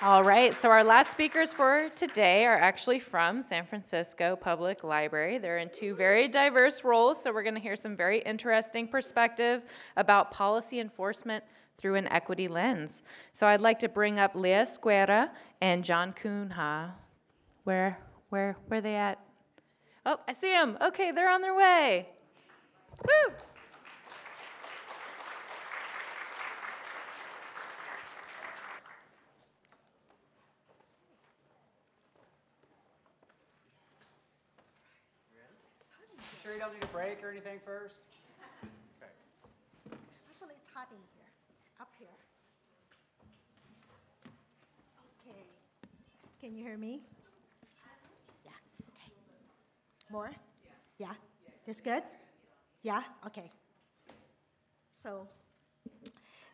All right, so our last speakers for today are actually from San Francisco Public Library. They're in two very diverse roles, so we're going to hear some very interesting perspective about policy enforcement through an equity lens. So I'd like to bring up Leah Esguerra and John Cunha. Where are they at? Oh, I see them. Okay, they're on their way. Woo! Sure you don't need a break or anything first? Okay. Actually, it's hot in here, up here. Okay. Can you hear me? Yeah. Okay. More? Yeah? This good? Yeah? Okay. So,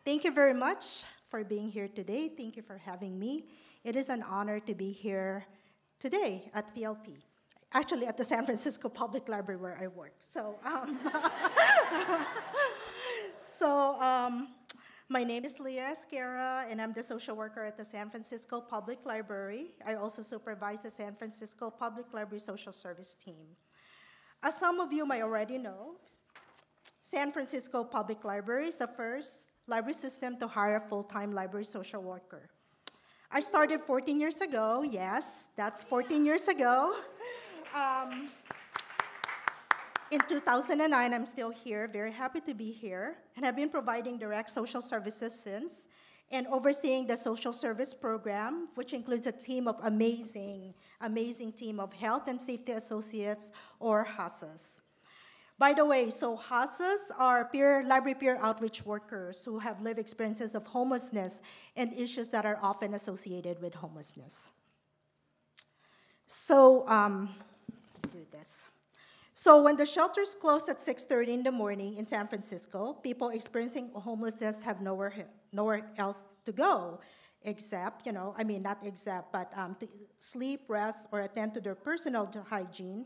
thank you very much for being here today. Thank you for having me. It is an honor to be here today at PLP. Actually, at the San Francisco Public Library where I work. So, my name is Leah Esguerra, and I'm the social worker at the San Francisco Public Library. I also supervise the San Francisco Public Library social service team. As some of you might already know, San Francisco Public Library is the first library system to hire a full-time library social worker. I started 14 years ago. Yes, that's 14 years ago. In 2009, I'm still here, very happy to be here, and I've been providing direct social services since, and overseeing the social service program, which includes a team of amazing team of health and safety associates, or HASAs. By the way, so HASAs are library peer outreach workers who have lived experiences of homelessness and issues that are often associated with homelessness. So, So when the shelters close at 6:30 in the morning in San Francisco, people experiencing homelessness have nowhere else to go except, to sleep, rest, or attend to their personal hygiene.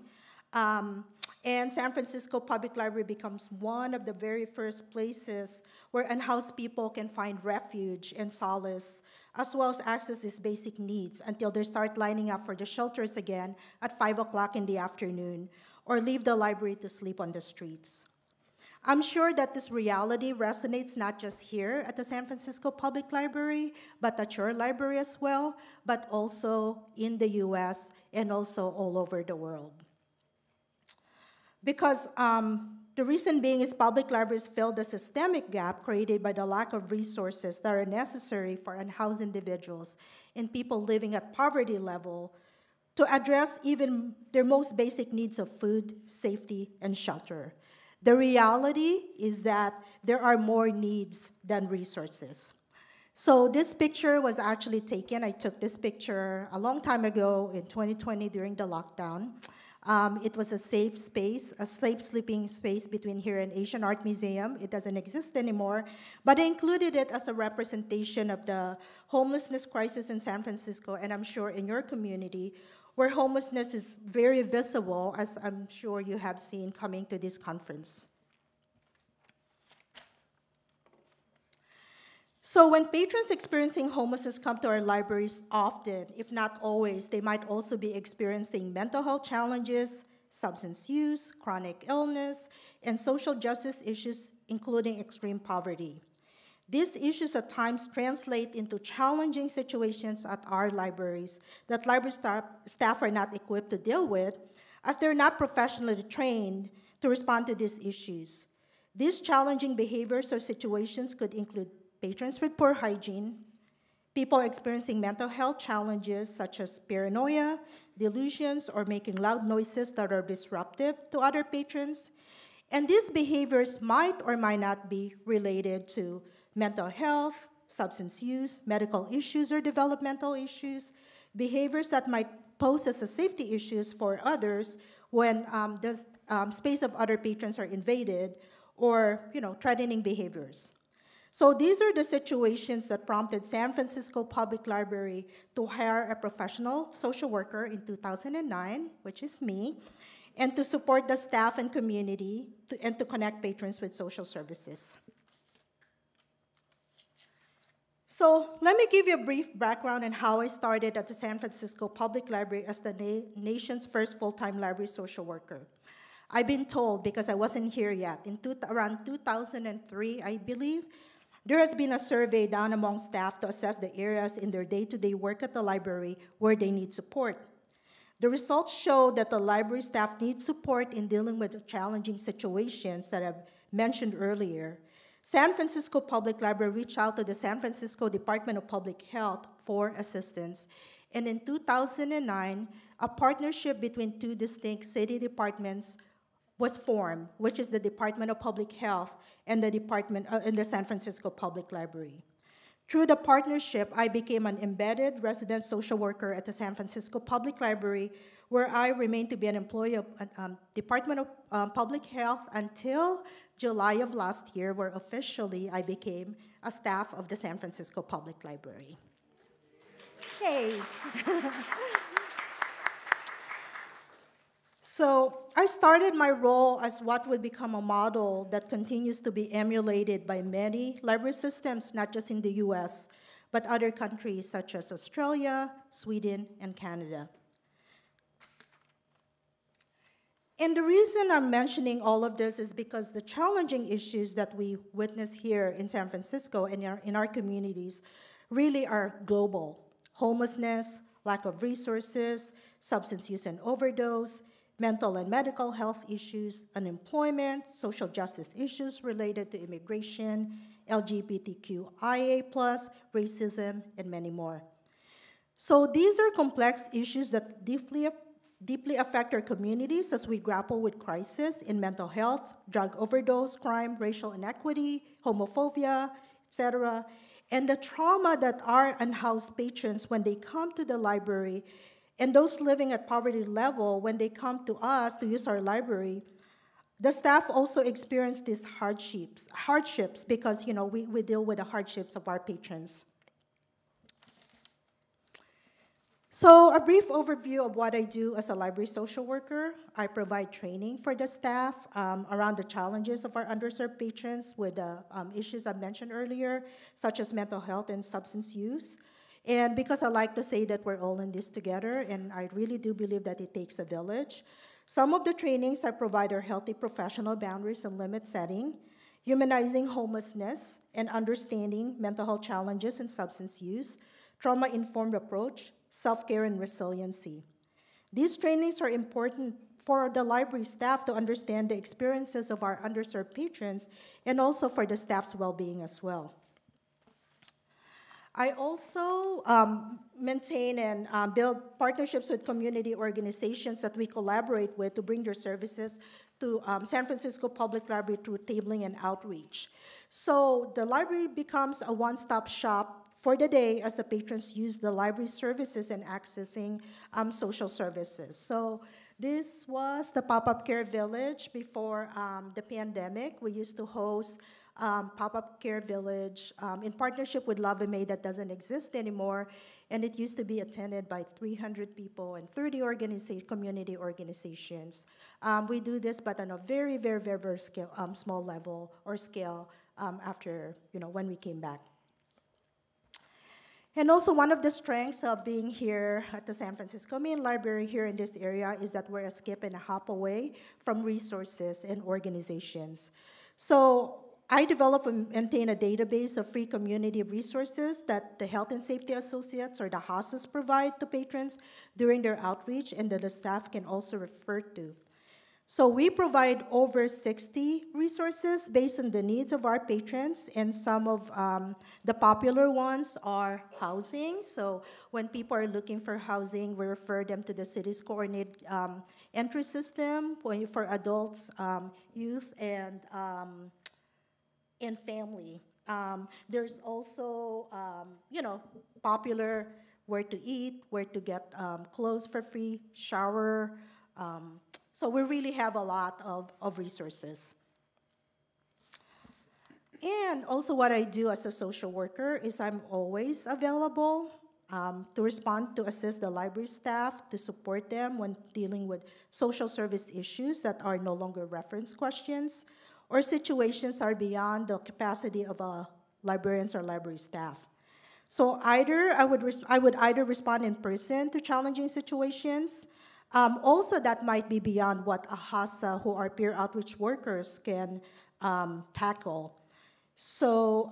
And San Francisco Public Library becomes one of the very first places where unhoused people can find refuge and solace, as well as access these basic needs until they start lining up for the shelters again at 5 o'clock in the afternoon, or leave the library to sleep on the streets. I'm sure that this reality resonates not just here at the San Francisco Public Library, but at your library as well, but also in the US and also all over the world. Because the reason being is public libraries fill the systemic gap created by the lack of resources that are necessary for unhoused individuals and people living at poverty level to address even their most basic needs of food, safety, and shelter. The reality is that there are more needs than resources. So this picture was actually taken. I took this picture a long time ago in 2020 during the lockdown. It was a safe space, a safe sleeping space between here and Asian Art Museum. It doesn't exist anymore, but I included it as a representation of the homelessness crisis in San Francisco, and I'm sure in your community, where homelessness is very visible, as I'm sure you have seen coming to this conference. So when patrons experiencing homelessness come to our libraries often, if not always, they might also be experiencing mental health challenges, substance use, chronic illness, and social justice issues, including extreme poverty. These issues at times translate into challenging situations at our libraries that library staff are not equipped to deal with, as they're not professionally trained to respond to these issues. These challenging behaviors or situations could include patrons with poor hygiene, people experiencing mental health challenges such as paranoia, delusions, or making loud noises that are disruptive to other patrons. And these behaviors might or might not be related to mental health, substance use, medical issues, or developmental issues, behaviors that might pose as a safety issues for others when the space of other patrons are invaded, or threatening behaviors. So these are the situations that prompted San Francisco Public Library to hire a professional social worker in 2009, which is me, and to support the staff and community and to connect patrons with social services. So let me give you a brief background on how I started at the San Francisco Public Library as the nation's first full-time library social worker. I've been told, because I wasn't here yet, in around 2003, I believe, there has been a survey done among staff to assess the areas in their day-to-day work at the library where they need support. The results show that the library staff needs support in dealing with the challenging situations that I've mentioned earlier. San Francisco Public Library reached out to the San Francisco Department of Public Health for assistance. And in 2009, a partnership between two distinct city departments was formed, which is the Department of Public Health and the San Francisco Public Library. Through the partnership, I became an embedded resident social worker at the San Francisco Public Library, where I remained to be an employee of Department of Public Health until July of last year, where officially I became a staff of the San Francisco Public Library. Yay! So I started my role as what would become a model that continues to be emulated by many library systems, not just in the US, but other countries such as Australia, Sweden, and Canada. And the reason I'm mentioning all of this is because the challenging issues that we witness here in San Francisco and in our communities really are global. Homelessness, lack of resources, substance use and overdose, mental and medical health issues, unemployment, social justice issues related to immigration, LGBTQIA+, racism, and many more. So these are complex issues that deeply affect our communities as we grapple with crisis in mental health, drug overdose, crime, racial inequity, homophobia, etc. And the trauma that our unhoused patrons, when they come to the library, and those living at poverty level, when they come to us to use our library, the staff also experience these hardships because, you know, we deal with the hardships of our patrons. So a brief overview of what I do as a library social worker. I provide training for the staff around the challenges of our underserved patrons with the issues I mentioned earlier, such as mental health and substance use. And because I like to say that we're all in this together, and I really do believe that it takes a village. Some of the trainings I provide are healthy professional boundaries and limit setting, humanizing homelessness, and understanding mental health challenges and substance use, trauma-informed approach, self-care and resiliency. These trainings are important for the library staff to understand the experiences of our underserved patrons and also for the staff's well-being as well. I also maintain and build partnerships with community organizations that we collaborate with to bring their services to San Francisco Public Library through tabling and outreach. So the library becomes a one-stop shop for the day as the patrons use the library services and accessing social services. So this was the Pop-Up Care Village before the pandemic. We used to host Pop-Up Care Village in partnership with LAVMA that doesn't exist anymore, and it used to be attended by 300 people and 30 community organizations. We do this, but on a very, very, very, very scale, small level or scale after, you know, when we came back. And also one of the strengths of being here at the San Francisco Main Library here in this area is that we're a skip and a hop away from resources and organizations. So I develop and maintain a database of free community resources that the Health and Safety Associates or the HASAs provide to patrons during their outreach and that the staff can also refer to. So we provide over 60 resources based on the needs of our patrons, and some of the popular ones are housing. So when people are looking for housing, we refer them to the city's coordinated entry system for adults, youth, and family. There's also, you know, popular where to eat, where to get clothes for free, shower. So we really have a lot of resources. And also what I do as a social worker is I'm always available to respond, to assist the library staff, to support them when dealing with social service issues that are no longer reference questions or situations are beyond the capacity of librarians or library staff. So either I would either respond in person to challenging situations. Also, that might be beyond what a HASA, who are peer outreach workers, can tackle. So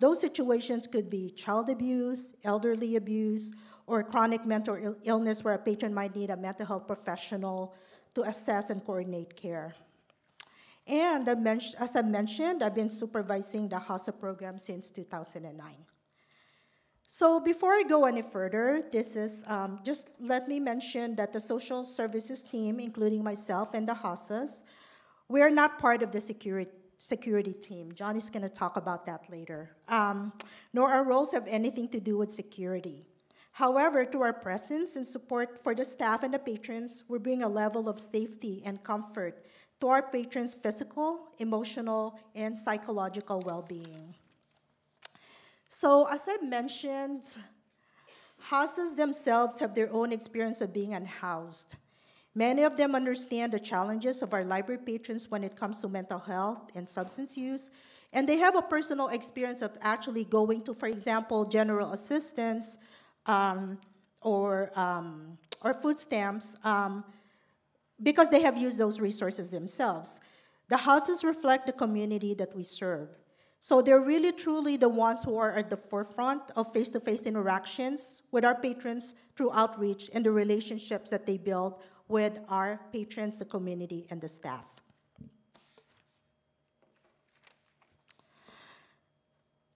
those situations could be child abuse, elderly abuse, or chronic mental illness where a patient might need a mental health professional to assess and coordinate care. And as I mentioned, I've been supervising the HASA program since 2009. So before I go any further, this is just let me mention that the social services team, including myself and the HASAs, we are not part of the security team. John is going to talk about that later. Nor our roles have anything to do with security. However, through our presence and support for the staff and the patrons, we bring a level of safety and comfort to our patrons' physical, emotional, and psychological well-being. So as I mentioned, HASAs themselves have their own experience of being unhoused. Many of them understand the challenges of our library patrons when it comes to mental health and substance use, and they have a personal experience of actually going to, for example, general assistance or food stamps because they have used those resources themselves. The HASAs reflect the community that we serve. So they're really truly the ones who are at the forefront of face-to-face interactions with our patrons through outreach and the relationships that they build with our patrons, the community, and the staff.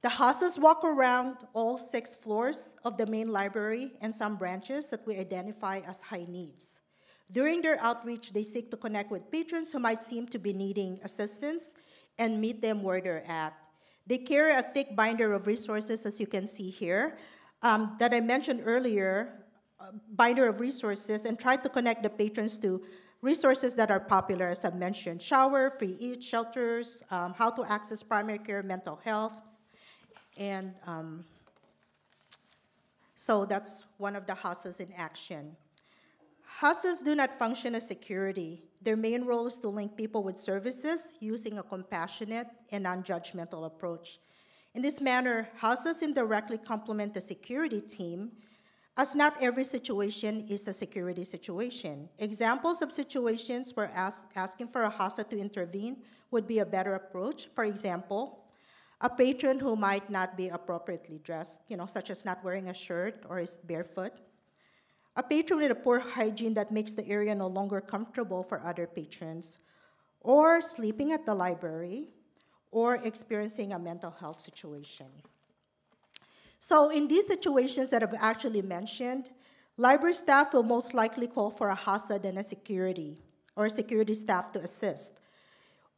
The HASAs walk around all 6 floors of the main library and some branches that we identify as high needs. During their outreach, they seek to connect with patrons who might seem to be needing assistance and meet them where they're at. They carry a thick binder of resources, as you can see here, that I mentioned earlier, binder of resources, and try to connect the patrons to resources that are popular, as I mentioned, shower, free eat, shelters, how to access primary care, mental health. And so that's one of the HASAs in action. HASAs do not function as security. Their main role is to link people with services using a compassionate and non-judgmental approach. In this manner, HASAs indirectly complement the security team, as not every situation is a security situation. Examples of situations where asking for a HASA to intervene would be a better approach. For example, a patron who might not be appropriately dressed, you know, such as not wearing a shirt or is barefoot. A patron with a poor hygiene that makes the area no longer comfortable for other patrons, or sleeping at the library, or experiencing a mental health situation. So in these situations that I've actually mentioned, library staff will most likely call for a HASA than a security, or a security staff to assist.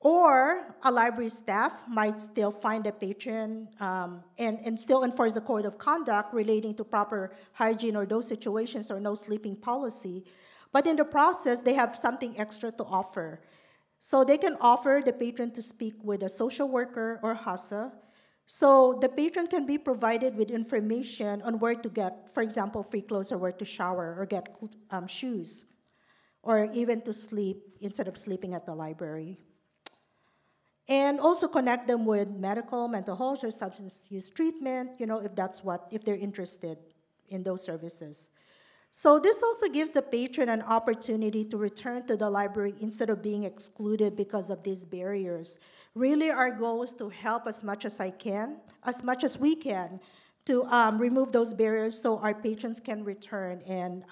Or a library staff might still find a patron and still enforce the code of conduct relating to proper hygiene or those situations or no sleeping policy. But in the process, they have something extra to offer. So they can offer the patron to speak with a social worker or HASA. So the patron can be provided with information on where to get, for example, free clothes or where to shower or get shoes, or even to sleep instead of sleeping at the library. And also connect them with medical, mental health, or substance use treatment, you know, if they're interested in those services. So this also gives the patron an opportunity to return to the library instead of being excluded because of these barriers. Really, our goal is to help as much as I can, as much as we can, to remove those barriers so our patrons can return and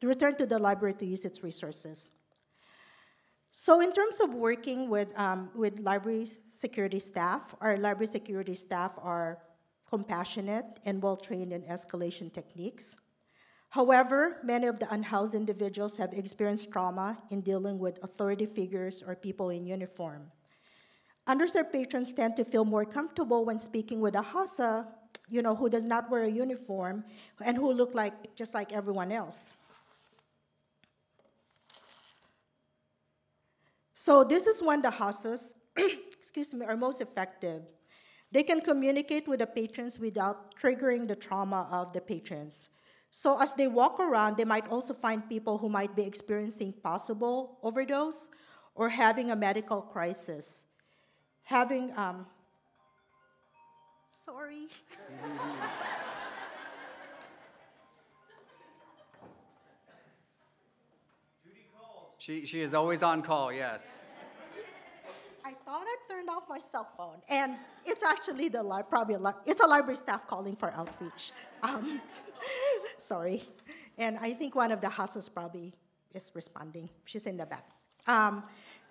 return to the library to use its resources. So in terms of working with library security staff, our library security staff are compassionate and well-trained in escalation techniques. However, many of the unhoused individuals have experienced trauma in dealing with authority figures or people in uniform. Underserved patrons tend to feel more comfortable when speaking with a HASA, you know, who does not wear a uniform and who look like just like everyone else. So this is when the HASAs, excuse me, are most effective. They can communicate with the patrons without triggering the trauma of the patrons. So as they walk around, they might also find people who might be experiencing possible overdose or having a medical crisis. sorry. Judy calls. She is always on call, yes. I thought I turned off my cell phone, and it's actually it's a library staff calling for outreach. Sorry. And I think one of the HASAs probably is responding. She's in the back.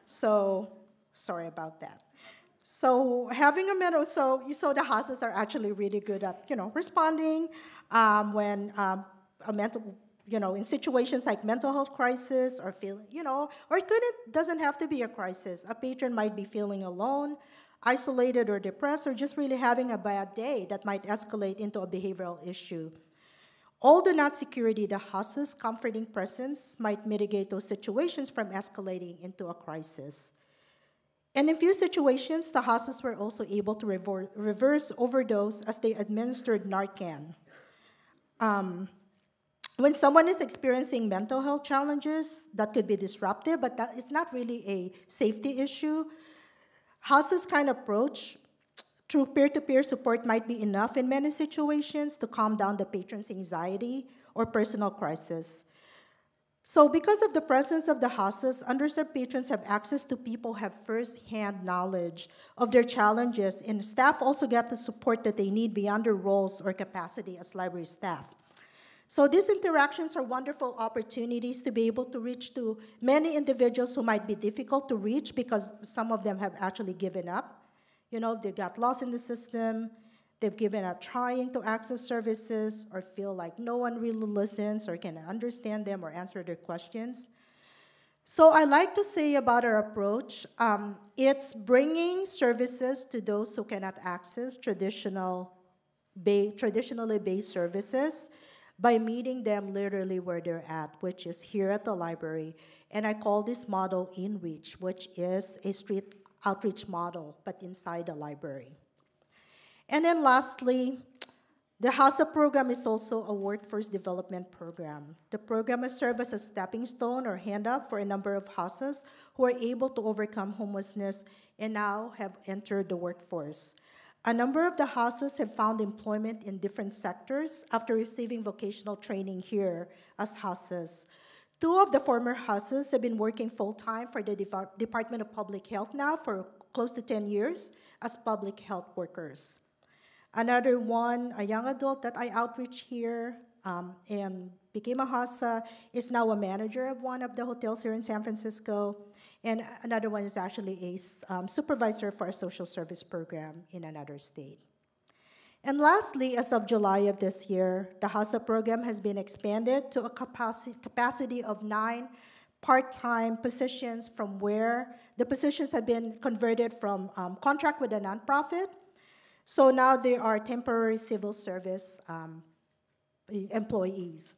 So sorry about that. So having a mentor, so you saw the HASAs are actually really good at responding when a mental, in situations like mental health crisis or feel, or it doesn't have to be a crisis. A patron might be feeling alone, isolated or depressed, or just really having a bad day that might escalate into a behavioral issue. Although not security, the HASA's comforting presence might mitigate those situations from escalating into a crisis. And in few situations, the HASAs were also able to reverse overdose as they administered Narcan. When someone is experiencing mental health challenges, that could be disruptive, but it's not really a safety issue. HASA's kind of approach through peer-to-peer support might be enough in many situations to calm down the patron's anxiety or personal crisis. So because of the presence of the HASAs, underserved patrons have access to people who have first-hand knowledge of their challenges, and staff also get the support that they need beyond their roles or capacity as library staff. So these interactions are wonderful opportunities to be able to reach to many individuals who might be difficult to reach because some of them have actually given up. They got lost in the system, they've given up trying to access services or feel like no one really listens or can understand them or answer their questions. So I like to say about our approach, it's bringing services to those who cannot access traditionally based services by meeting them literally where they're at, which is here at the library. And I call this model InReach, which is a street outreach model, but inside the library. And then lastly, the HASA program is also a workforce development program. The program has served as a stepping stone or hand up for a number of HASAs who are able to overcome homelessness and now have entered the workforce. A number of the HASAs have found employment in different sectors after receiving vocational training here as HASAs. Two of the former HASAs have been working full-time for the Department of Public Health now for close to 10 years as public health workers. Another one, a young adult that I outreach here and became a HASA, is now a manager of one of the hotels here in San Francisco. And another one is actually a supervisor for a social service program in another state. And lastly, as of July of this year, the HASA program has been expanded to a capacity of 9 part-time positions, from where the positions have been converted from contract with a nonprofit. So now they are temporary civil service employees.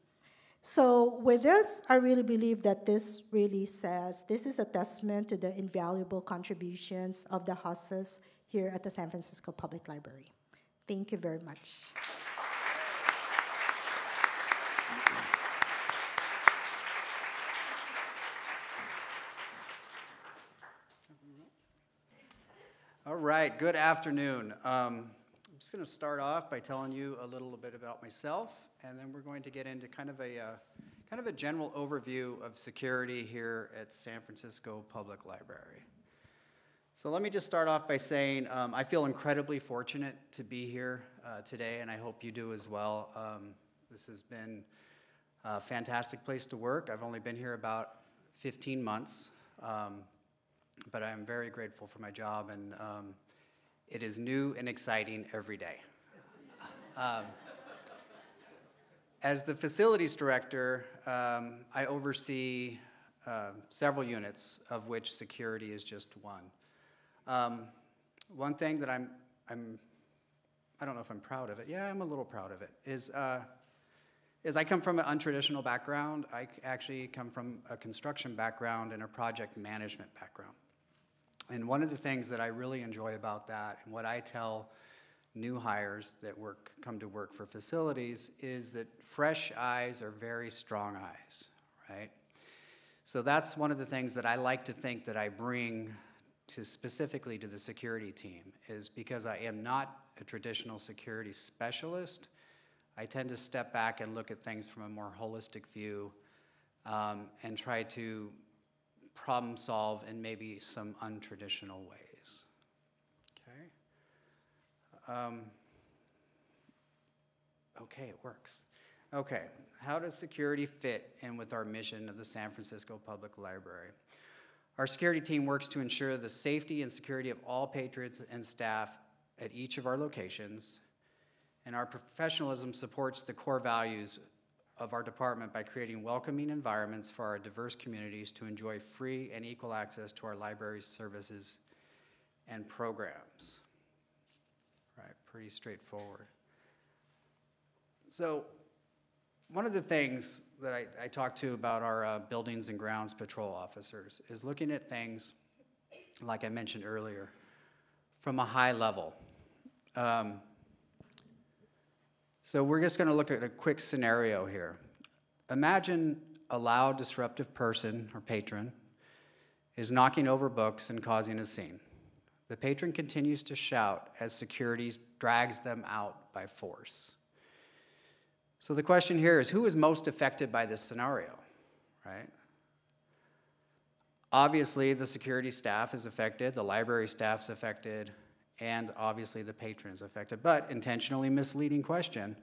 So with this, I really believe that this really says, this is a testament to the invaluable contributions of the HASAs here at the San Francisco Public Library. Thank you very much. All right, good afternoon. I'm just going to start off by telling you a little bit about myself, and then we're going to get into kind of a general overview of security here at San Francisco Public Library. So let me just start off by saying I feel incredibly fortunate to be here today, and I hope you do as well. This has been a fantastic place to work. I've only been here about 15 months. But I'm very grateful for my job, and it is new and exciting every day. As the facilities director, I oversee several units, of which security is just one. One thing that I don't know if I'm proud of it, yeah, I'm a little proud of it, is I come from an untraditional background. I actually come from a construction background and a project management background. And one of the things that I really enjoy about that, and what I tell new hires that come to work for facilities, is that fresh eyes are very strong eyes, right? So that's one of the things that I like to think that I bring specifically to the security team, is because I am not a traditional security specialist. I tend to step back and look at things from a more holistic view and try to problem solve in maybe some untraditional ways. Okay. Okay, it works. Okay, how does security fit in with our mission of the San Francisco Public Library? Our security team works to ensure the safety and security of all patrons and staff at each of our locations, and our professionalism supports the core values of our department by creating welcoming environments for our diverse communities to enjoy free and equal access to our library's services and programs. Right, pretty straightforward. So one of the things that I talk to about our buildings and grounds patrol officers is looking at things, like I mentioned earlier, from a high level. So we're just going to look at a quick scenario here. Imagine a loud, disruptive person or patron is knocking over books and causing a scene. The patron continues to shout as security drags them out by force. So the question here is, who is most affected by this scenario, right? Obviously, the security staff is affected, the library staff's affected, and obviously the patron is affected, but intentionally misleading question.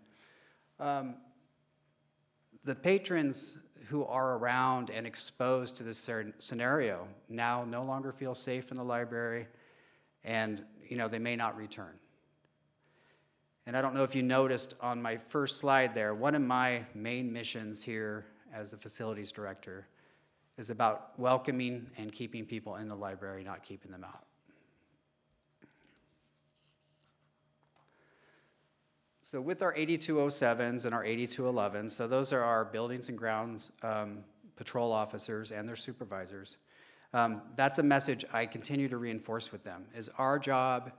The patrons who are around and exposed to this scenario now no longer feel safe in the library, and you know, they may not return. And I don't know if you noticed on my first slide there, one of my main missions here as the facilities director is about welcoming and keeping people in the library, not keeping them out. So with our 8207s and our 8211s, so those are our buildings and grounds patrol officers and their supervisors. That's a message I continue to reinforce with them, is our job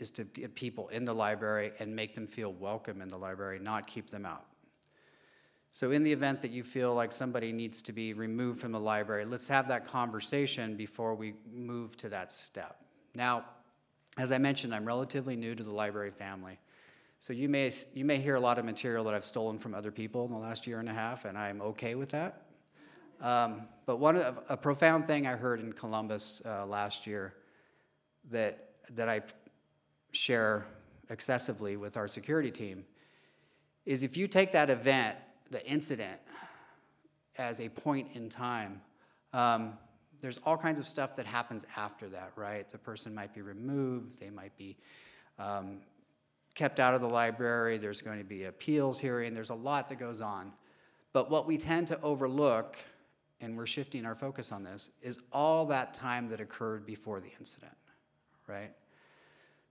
is to get people in the library and make them feel welcome in the library, not keep them out. So in the event that you feel like somebody needs to be removed from the library, let's have that conversation before we move to that step. Now, as I mentioned, I'm relatively new to the library family. So you may hear a lot of material that I've stolen from other people in the last year and a half, and I'm okay with that. But a profound thing I heard in Columbus last year that I share excessively with our security team is, if you take that event, the incident, as a point in time, there's all kinds of stuff that happens after that, right? The person might be removed, they might be kept out of the library, there's going to be appeals hearing, there's a lot that goes on. But what we tend to overlook, and we're shifting our focus on this, is all that time that occurred before the incident, right?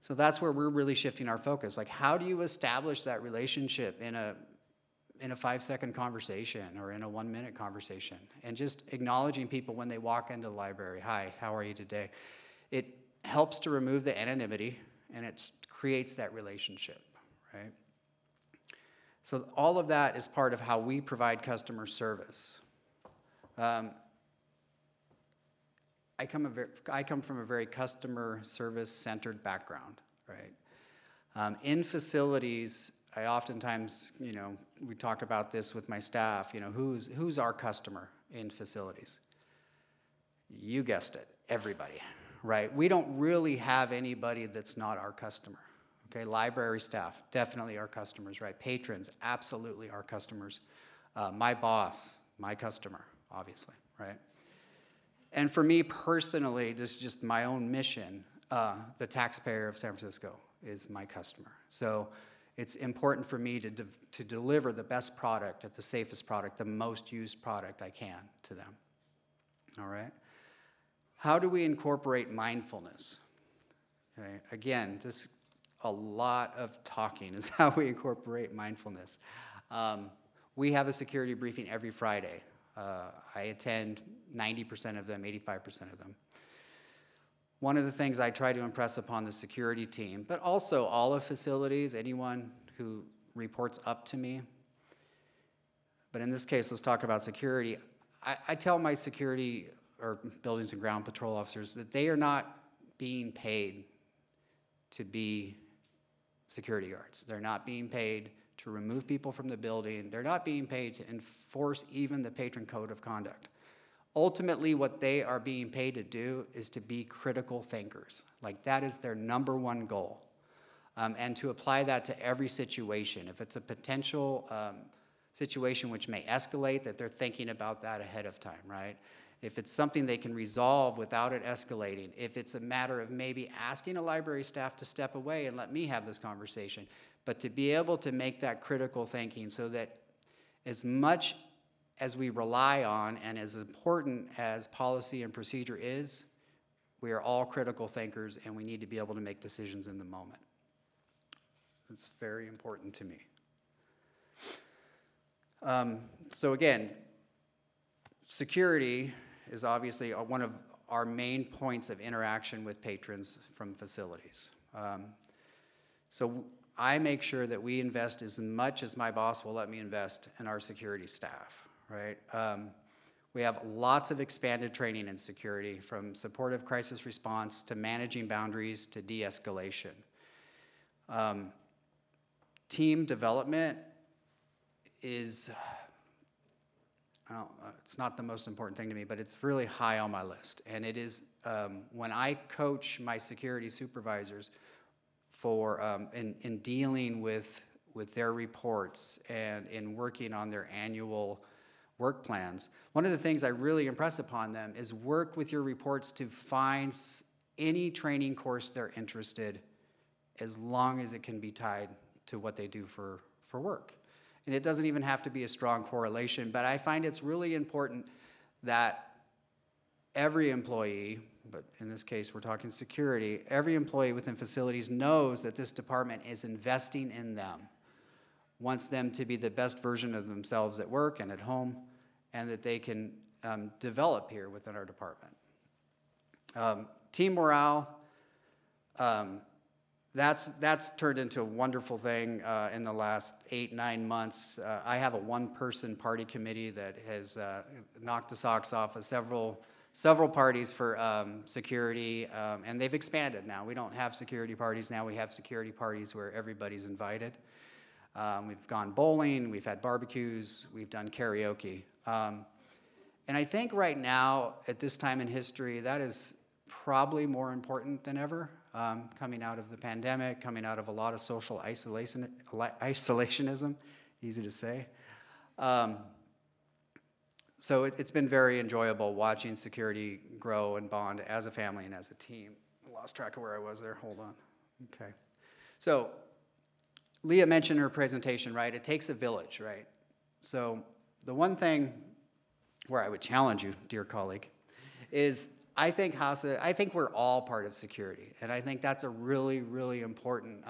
So that's where we're really shifting our focus. Like, how do you establish that relationship in a 5-second conversation or in a 1-minute conversation? And just acknowledging people when they walk into the library. Hi, how are you today? It helps to remove the anonymity, and it creates that relationship, right? So all of that is part of how we provide customer service. I come from a very customer service-centered background, right? In facilities, I oftentimes, you know, we talk about this with my staff, you know, who's our customer in facilities? You guessed it, everybody, right? We don't really have anybody that's not our customer, okay? Library staff, definitely our customers, right? Patrons, absolutely our customers. My boss, my customer, obviously, right? And for me personally, this is just my own mission, the taxpayer of San Francisco is my customer. So it's important for me to deliver the best product at the safest product, the most used product I can to them, all right? How do we incorporate mindfulness? Okay. Again, this, a lot of talking is how we incorporate mindfulness. We have a security briefing every Friday. I attend 90% of them, 85% of them. One of the things I try to impress upon the security team, but also all of facilities, anyone who reports up to me, but in this case, let's talk about security. I tell my security or buildings and ground patrol officers that they are not being paid to be security guards. They're not being paid to remove people from the building. They're not being paid to enforce even the patron code of conduct. Ultimately, what they are being paid to do is to be critical thinkers. Like, that is their number one goal. And to apply that to every situation. If it's a potential situation which may escalate, that they're thinking about that ahead of time, right? If it's something they can resolve without it escalating, if it's a matter of maybe asking a library staff to step away and let me have this conversation, but to be able to make that critical thinking so that as much as we rely on and as important as policy and procedure is, we are all critical thinkers and we need to be able to make decisions in the moment. It's very important to me. So again, security is obviously one of our main points of interaction with patrons from facilities. So I make sure that we invest as much as my boss will let me invest in our security staff, right? We have lots of expanded training in security, from supportive crisis response to managing boundaries to de-escalation. Team development is, it's not the most important thing to me, but it's really high on my list. And it is, when I coach my security supervisors for, in dealing with their reports and in working on their annual work plans, one of the things I really impress upon them is work with your reports to find any training course they're interested in, as long as it can be tied to what they do for work. And it doesn't even have to be a strong correlation, but I find it's really important that every employee, but in this case we're talking security, every employee within facilities knows that this department is investing in them, wants them to be the best version of themselves at work and at home, and that they can develop here within our department. Team morale, That's turned into a wonderful thing in the last 8-9 months. I have a one-person party committee that has knocked the socks off of several parties for security, and they've expanded now. We don't have security parties now. We have security parties where everybody's invited. We've gone bowling. We've had barbecues. We've done karaoke. And I think right now, at this time in history, that is probably more important than ever. Coming out of the pandemic, coming out of a lot of social isolationism, easy to say. So it's been very enjoyable watching security grow and bond as a family and as a team. I lost track of where I was there, hold on. Okay. So Leah mentioned in her presentation, right? It takes a village, right? So the one thing where I would challenge you, dear colleague, is I think HASA, I think we're all part of security, and I think that's a really, really important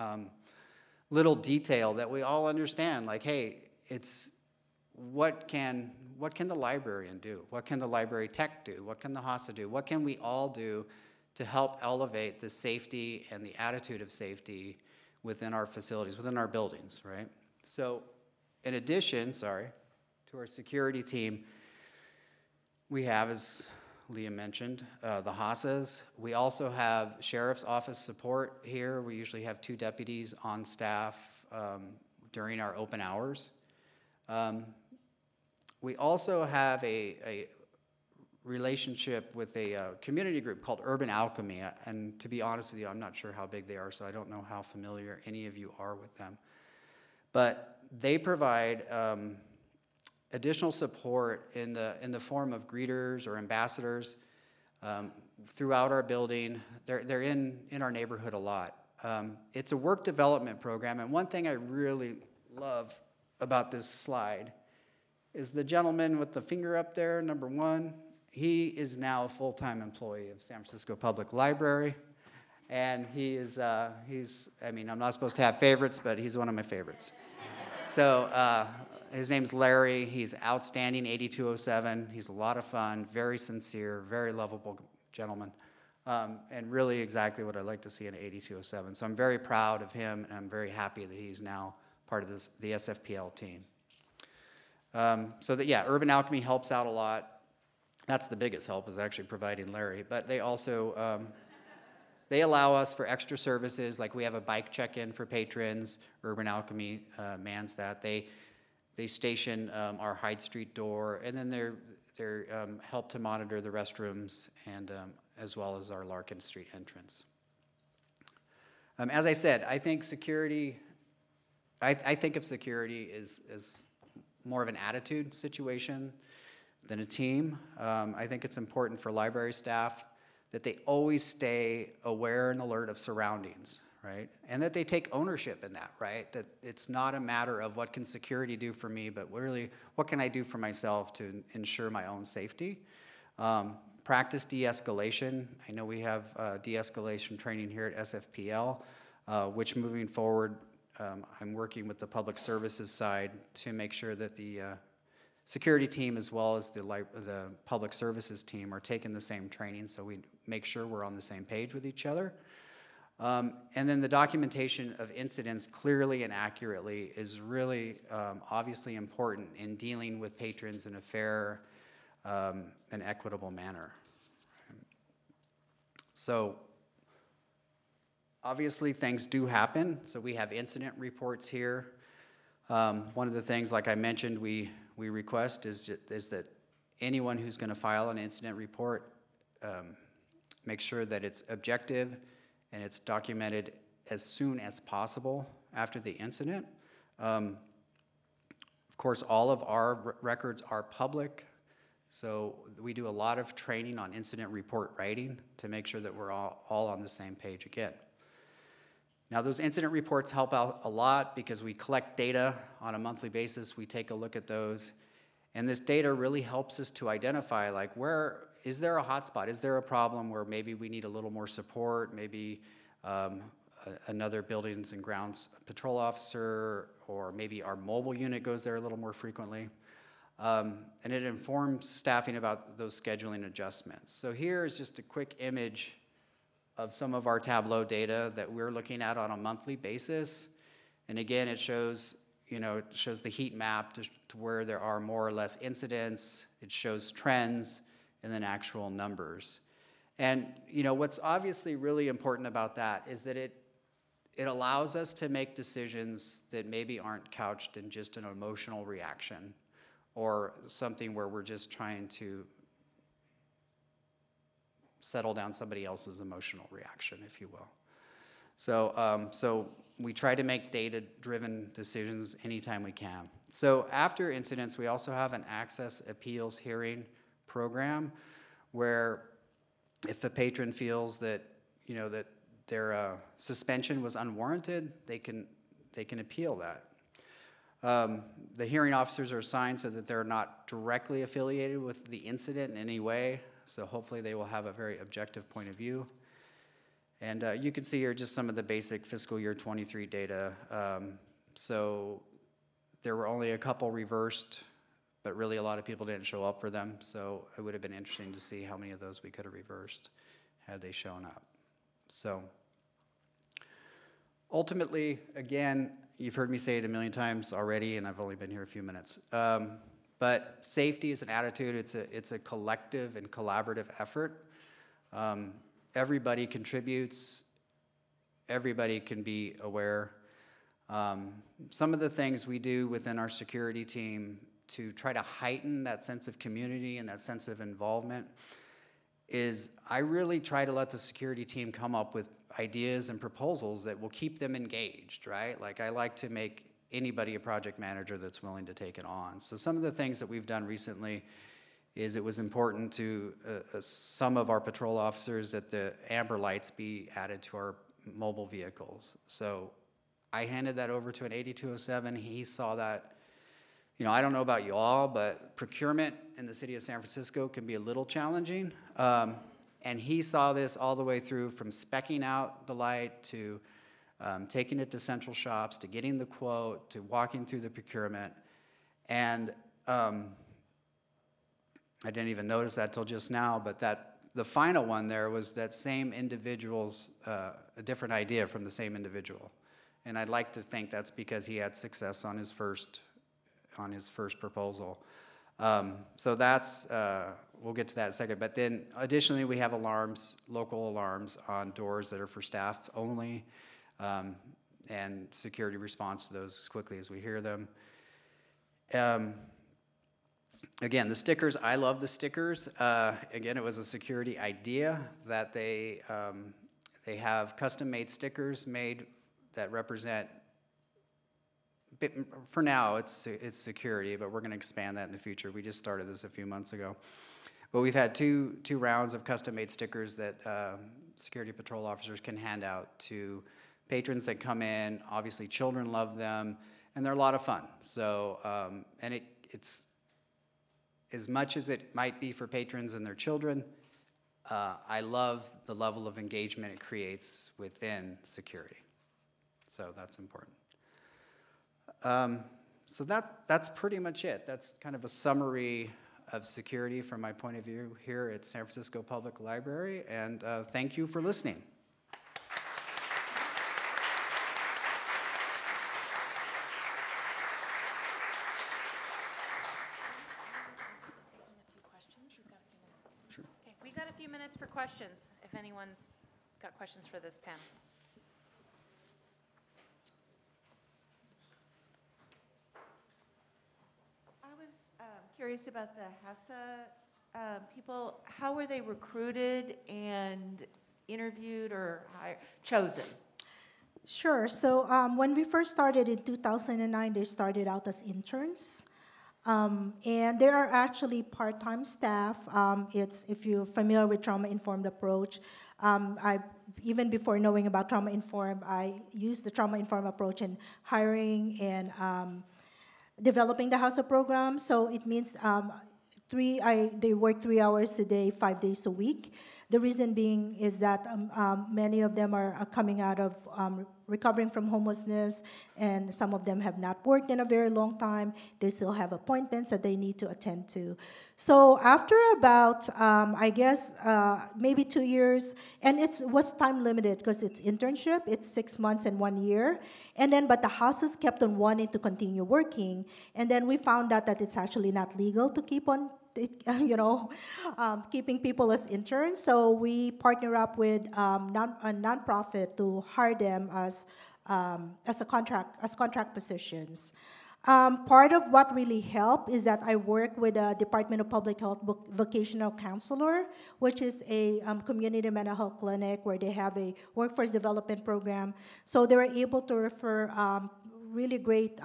little detail that we all understand. Like, hey, it's what can the librarian do? What can the library tech do? What can the HASA do? What can we all do to help elevate the safety and the attitude of safety within our facilities, within our buildings, right? So, in addition, sorry, to our security team, we have, as Leah mentioned, the HASAs. We also have sheriff's office support here. We usually have 2 deputies on staff during our open hours. We also have a relationship with a community group called Urban Alchemy. And to be honest with you, I'm not sure how big they are, so I don't know how familiar any of you are with them. But they provide additional support in the form of greeters or ambassadors throughout our building. They're in our neighborhood a lot. It's a work development program, and one thing I really love about this slide is the gentleman with the finger up there, number 1. He is now a full-time employee of San Francisco Public Library, and he is I mean, I'm not supposed to have favorites, but he's one of my favorites. So. His name's Larry. He's outstanding, 8207. He's a lot of fun, very sincere, very lovable gentleman, and really exactly what I like to see in 8207. So I'm very proud of him, and I'm very happy that he's now part of this, the SFPL team. So that, yeah, Urban Alchemy helps out a lot. That's the biggest help, is actually providing Larry, but they also They allow us for extra services, like we have a bike check-in for patrons. Urban Alchemy mans that. They station our Hyde Street door, and then they're help to monitor the restrooms and as well as our Larkin Street entrance. As I said, I think security, I think of security as more of an attitude situation than a team. I think it's important for library staff that they always stay aware and alert of surroundings, right? And that they take ownership in that, right? That it's not a matter of what can security do for me, but really what can I do for myself to ensure my own safety? Practice de-escalation. I know we have de-escalation training here at SFPL, which moving forward, I'm working with the public services side to make sure that the security team as well as the public services team are taking the same training, so we make sure we're on the same page with each other. And then the documentation of incidents clearly and accurately is really obviously important in dealing with patrons in a fair and equitable manner. So obviously things do happen, so we have incident reports here. One of the things, like I mentioned, we request is that anyone who's going to file an incident report make sure that it's objective and it's documented as soon as possible after the incident. Of course, all of our records are public, so we do a lot of training on incident report writing to make sure that we're all on the same page again. Now, those incident reports help out a lot because we collect data on a monthly basis. We take a look at those, and this data really helps us to identify, like, where is there a hotspot? Is there a problem where maybe we need a little more support? Maybe another buildings and grounds patrol officer, or maybe our mobile unit goes there a little more frequently. And it informs staffing about those scheduling adjustments. So here is just a quick image of some of our Tableau data that we're looking at on a monthly basis. And again, it shows, you know, it shows the heat map to where there are more or less incidents. It shows trends and then actual numbers. And, you know, what's obviously really important about that is that it allows us to make decisions that maybe aren't couched in just an emotional reaction or something where we're just trying to settle down somebody else's emotional reaction, if you will. So, so we try to make data-driven decisions anytime we can. So after incidents, we also have an access appeals hearing program, where if the patron feels that, you know, that their suspension was unwarranted, they can appeal that. The hearing officers are assigned so that they're not directly affiliated with the incident in any way. So hopefully they will have a very objective point of view. And you can see here just some of the basic fiscal year 23 data. So there were only a couple reversed, but really a lot of people didn't show up for them. So it would have been interesting to see how many of those we could have reversed had they shown up. So ultimately, again, you've heard me say it a million times already, and I've only been here a few minutes. But safety is an attitude. It's a collective and collaborative effort. Everybody contributes. Everybody can be aware. Some of the things we do within our security team to try to heighten that sense of community and that sense of involvement is I really try to let the security team come up with ideas and proposals that will keep them engaged, right? Like, I like to make anybody a project manager that's willing to take it on. So some of the things that we've done recently is it was important to some of our patrol officers that the amber lights be added to our mobile vehicles. So I handed that over to an 8207. He saw that. You know, I don't know about you all, but procurement in the city of San Francisco can be a little challenging. And he saw this all the way through from speccing out the light to taking it to central shops, to getting the quote, to walking through the procurement. And I didn't even notice that till just now, but that the final one there was that same individual's, a different idea from the same individual. And I'd like to think that's because he had success on his first proposal. So that's we'll get to that in a second. But then additionally, we have alarms, local alarms on doors that are for staff only, and security responds to those as quickly as we hear them. Again, the stickers, I love the stickers. Again, it was a security idea that they have custom-made stickers made that represent, for now, it's security, but we're gonna expand that in the future. We just started this a few months ago. But we've had two rounds of custom-made stickers that security patrol officers can hand out to patrons that come in. Obviously, children love them, and they're a lot of fun. So, and it's, as much as it might be for patrons and their children, I love the level of engagement it creates within security. So that's important. So that's pretty much it. That's kind of a summary of security from my point of view here at San Francisco Public Library, and thank you for listening. Questions, if anyone's got questions for this panel. I was curious about the HASA people. How were they recruited and interviewed or hired, chosen? Sure. So when we first started in 2009, they started out as interns. And there are actually part-time staff. It's, if you're familiar with trauma-informed approach, even before knowing about trauma-informed, I used the trauma-informed approach in hiring and developing the HASA program. So it means they work 3 hours a day, 5 days a week. The reason being is that many of them are coming out of recovering from homelessness, and some of them have not worked in a very long time. They still have appointments that they need to attend to. So after about, I guess, maybe 2 years, and it was time limited because it's internship, it's 6 months and 1 year, and then but the HASAs kept on wanting to continue working, and then we found out that it's actually not legal to keep on keeping people as interns. So we partner up with a nonprofit to hire them as contract positions. Part of what really helped is that I work with the Department of Public Health Vocational Counselor, which is a community mental health clinic where they have a workforce development program. So they were able to refer really great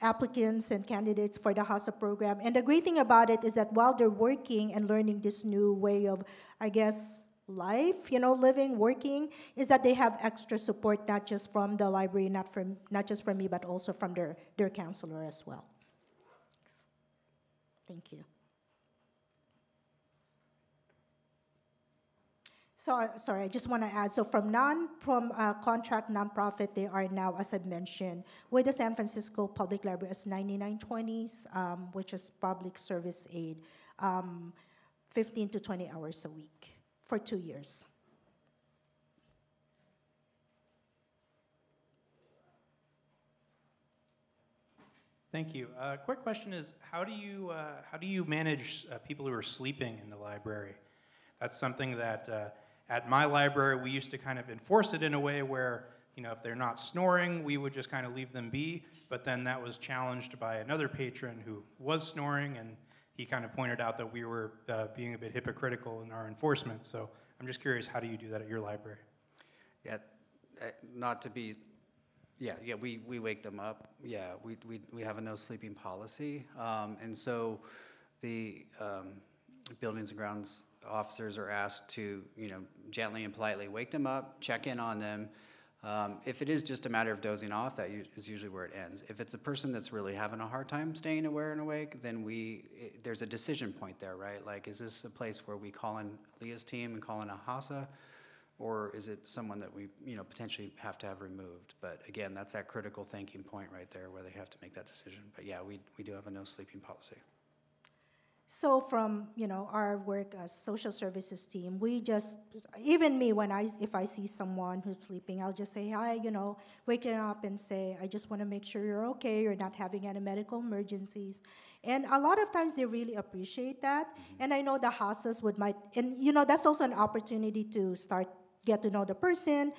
applicants and candidates for the HASA program. And the great thing about it is that while they're working and learning this new way of, I guess, life, living, working, is that they have extra support, not just from the library, not just from me, but also from their counselor as well. Thanks. Thank you. So, sorry, I just want to add, so from contract nonprofit, they are now, as I mentioned, with the San Francisco Public Library as 9920s, which is public service aid, 15 to 20 hours a week for 2 years. Thank you. Quick question is, how do you manage people who are sleeping in the library? That's something that at my library, we used to kind of enforce it in a way where, if they're not snoring, we would just kind of leave them be. But then that was challenged by another patron who was snoring, and he kind of pointed out that we were being a bit hypocritical in our enforcement. So I'm just curious, how do you do that at your library? Yeah, we wake them up. Yeah, we have a no sleeping policy. And so the buildings and grounds officers are asked to, gently and politely wake them up, check in on them. If it is just a matter of dozing off, that is usually where it ends. If it's a person that's really having a hard time staying aware and awake, then there's a decision point there, right? Like, is this a place where we call in Leah's team and call in a HASA, or is it someone that we, potentially have to have removed? But again, that's that critical thinking point right there where they have to make that decision. But yeah, we do have a no sleeping policy. So from, you know, our work as social services team, we just, even me, when if I see someone who's sleeping, I'll just say, hi, you know, waking up and say, I just want to make sure you're okay, you're not having any medical emergencies. And a lot of times they really appreciate that. And I know the HASAs and you know, that's also an opportunity to get to know the person,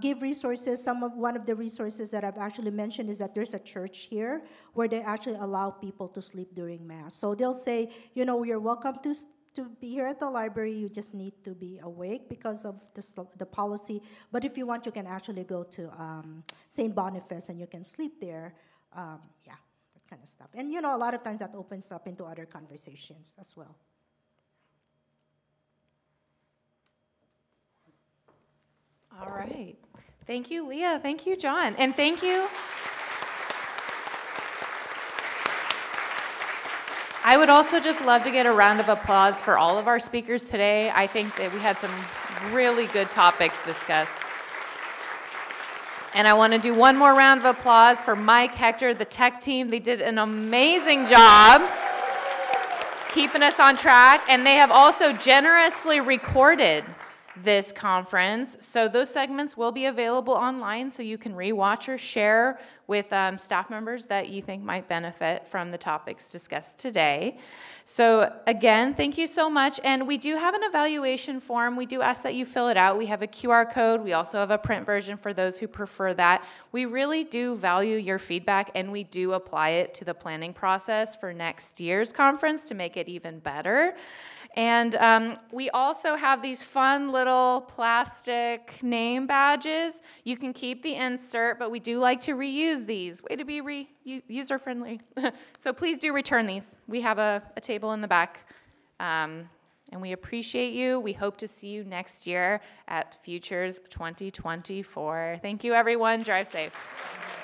give resources. One of the resources that I've actually mentioned is that there's a church here where they actually allow people to sleep during mass. So they'll say, you know, you're welcome to be here at the library, you just need to be awake because of the policy. But if you want, you can actually go to St. Boniface and you can sleep there. Yeah, that kind of stuff. And, you know, a lot of times that opens up into other conversations as well. All right. Thank you, Leah. Thank you, John. And thank you. I would also just love to get a round of applause for all of our speakers today. I think that we had some really good topics discussed. And I want to do one more round of applause for Mike, Hector, the tech team. They did an amazing job keeping us on track. And they have also generously recorded this conference. So those segments will be available online, so you can rewatch or share with staff members that you think might benefit from the topics discussed today. So again, thank you so much. And we do have an evaluation form. We do ask that you fill it out. We have a QR code. We also have a print version for those who prefer that. We really do value your feedback, and we do apply it to the planning process for next year's conference to make it even better. And we also have these fun little plastic name badges. You can keep the insert, but we do like to reuse these. Way to be user-friendly. So please do return these. We have a table in the back. And we appreciate you. We hope to see you next year at Futures 2024. Thank you, everyone. Drive safe.